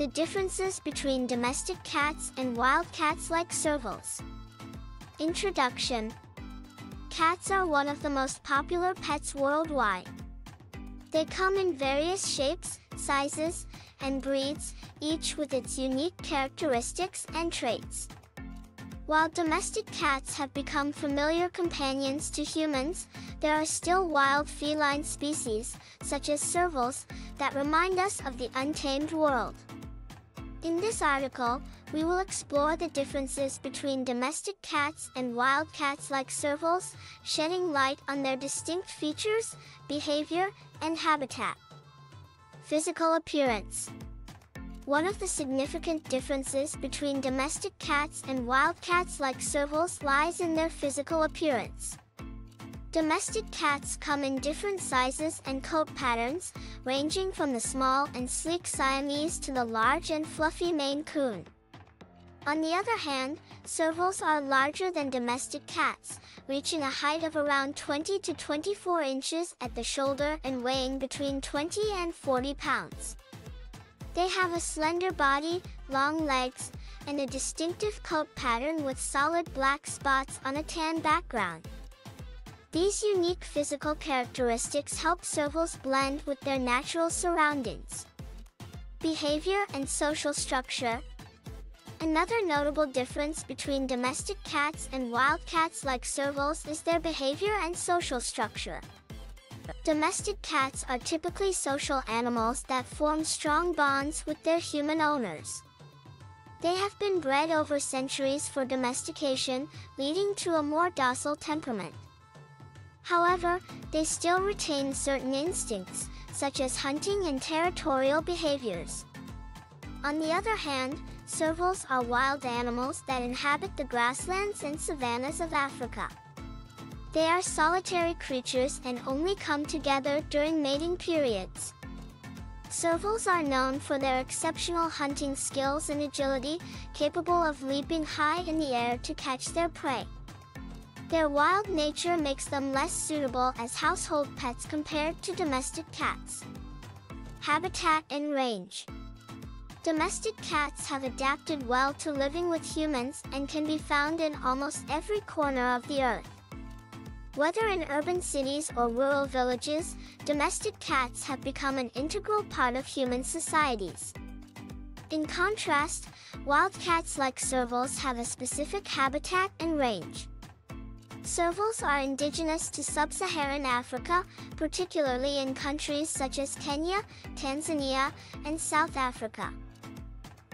the differences between domestic cats and wild cats like servals. Introduction. Cats are one of the most popular pets worldwide. They come in various shapes, sizes, and breeds, each with its unique characteristics and traits. While domestic cats have become familiar companions to humans, there are still wild feline species, such as servals, that remind us of the untamed world. In this article, we will explore the differences between domestic cats and wild cats like servals, shedding light on their distinct features, behavior, and habitat. Physical appearance. One of the significant differences between domestic cats and wild cats like servals lies in their physical appearance. Domestic cats come in different sizes and coat patterns, ranging from the small and sleek Siamese to the large and fluffy Maine Coon. On the other hand, servals are larger than domestic cats, reaching a height of around 20 to 24 inches at the shoulder and weighing between 20 and 40 pounds. They have a slender body, long legs, and a distinctive coat pattern with solid black spots on a tan background. These unique physical characteristics help servals blend with their natural surroundings. Behavior and social structure. Another notable difference between domestic cats and wild cats like servals is their behavior and social structure. Domestic cats are typically social animals that form strong bonds with their human owners. They have been bred over centuries for domestication, leading to a more docile temperament. However, they still retain certain instincts, such as hunting and territorial behaviors. On the other hand, servals are wild animals that inhabit the grasslands and savannas of Africa. They are solitary creatures and only come together during mating periods. Servals are known for their exceptional hunting skills and agility, capable of leaping high in the air to catch their prey. Their wild nature makes them less suitable as household pets compared to domestic cats. Habitat and range. Domestic cats have adapted well to living with humans and can be found in almost every corner of the earth. Whether in urban cities or rural villages, domestic cats have become an integral part of human societies. In contrast, wild cats like servals have a specific habitat and range. Servals are indigenous to sub-Saharan Africa, particularly in countries such as Kenya, Tanzania, and South Africa.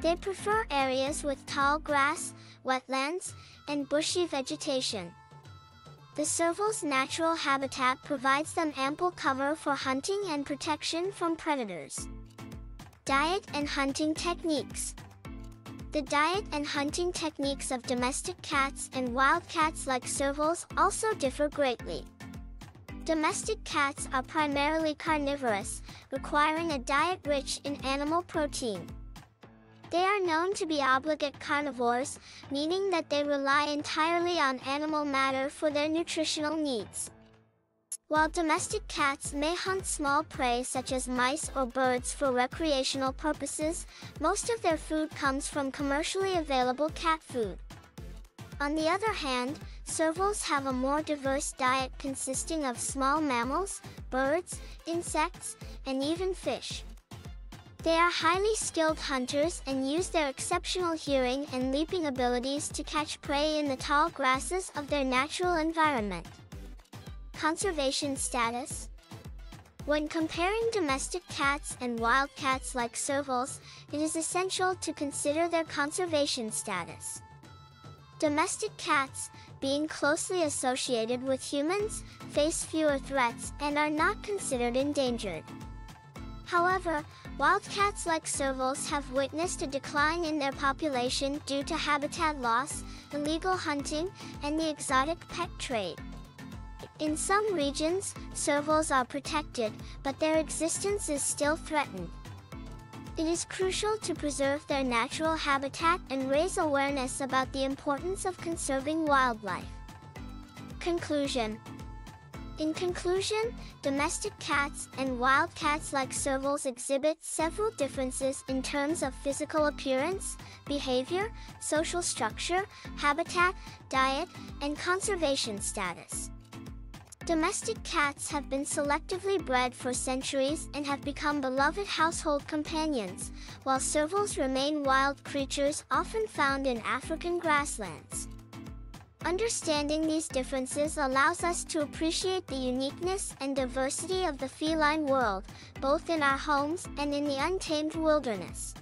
They prefer areas with tall grass, wetlands, and bushy vegetation. The serval's natural habitat provides them ample cover for hunting and protection from predators. Diet and hunting techniques. The diet and hunting techniques of domestic cats and wild cats like servals also differ greatly. Domestic cats are primarily carnivorous, requiring a diet rich in animal protein. They are known to be obligate carnivores, meaning that they rely entirely on animal matter for their nutritional needs. While domestic cats may hunt small prey such as mice or birds for recreational purposes, most of their food comes from commercially available cat food. On the other hand, servals have a more diverse diet consisting of small mammals, birds, insects, and even fish. They are highly skilled hunters and use their exceptional hearing and leaping abilities to catch prey in the tall grasses of their natural environment. Conservation status. When comparing domestic cats and wild cats like servals, it is essential to consider their conservation status. Domestic cats, being closely associated with humans, face fewer threats and are not considered endangered. However, wild cats like servals have witnessed a decline in their population due to habitat loss, illegal hunting, and the exotic pet trade. In some regions, servals are protected, but their existence is still threatened. It is crucial to preserve their natural habitat and raise awareness about the importance of conserving wildlife. Conclusion. In conclusion, domestic cats and wild cats like servals exhibit several differences in terms of physical appearance, behavior, social structure, habitat, diet, and conservation status. Domestic cats have been selectively bred for centuries and have become beloved household companions, while servals remain wild creatures often found in African grasslands. Understanding these differences allows us to appreciate the uniqueness and diversity of the feline world, both in our homes and in the untamed wilderness.